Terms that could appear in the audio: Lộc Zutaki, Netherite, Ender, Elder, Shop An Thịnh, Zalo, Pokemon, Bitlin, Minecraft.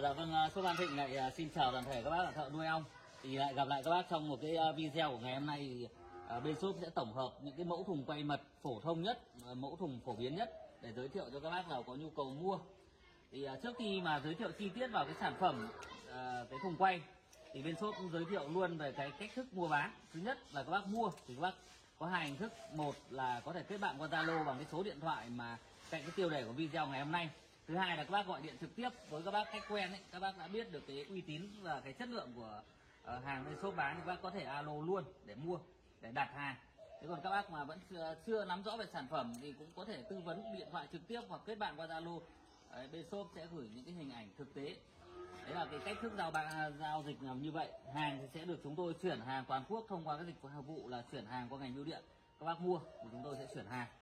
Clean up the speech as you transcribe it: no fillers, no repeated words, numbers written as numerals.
Dạ vâng, Shop An Thịnh lại xin chào toàn thể các bác thợ nuôi ong. Thì lại gặp lại các bác trong một cái video của ngày hôm nay. Thì bên shop sẽ tổng hợp những cái mẫu thùng quay mật phổ thông nhất, mẫu thùng phổ biến nhất để giới thiệu cho các bác nào có nhu cầu mua. Thì trước khi mà giới thiệu chi tiết vào cái sản phẩm, cái thùng quay, thì bên shop cũng giới thiệu luôn về cái cách thức mua bán. Thứ nhất là các bác mua thì các bác có hai hình thức. Một là có thể kết bạn qua Zalo bằng cái số điện thoại mà cạnh cái tiêu đề của video ngày hôm nay. Thứ hai là các bác gọi điện trực tiếp với các bác khách quen ấy, các bác đã biết được cái uy tín và cái chất lượng của hàng bên shop bán thì các bác có thể alo luôn để mua, để đặt hàng. Thế còn các bác mà vẫn chưa nắm rõ về sản phẩm thì cũng có thể tư vấn điện thoại trực tiếp hoặc kết bạn qua Zalo. Bên shop sẽ gửi những cái hình ảnh thực tế. Đấy là cái cách thức giao dịch làm như vậy. Hàng thì sẽ được chúng tôi chuyển hàng toàn quốc thông qua cái dịch vụ là chuyển hàng qua ngành bưu điện. Các bác mua thì chúng tôi sẽ chuyển hàng.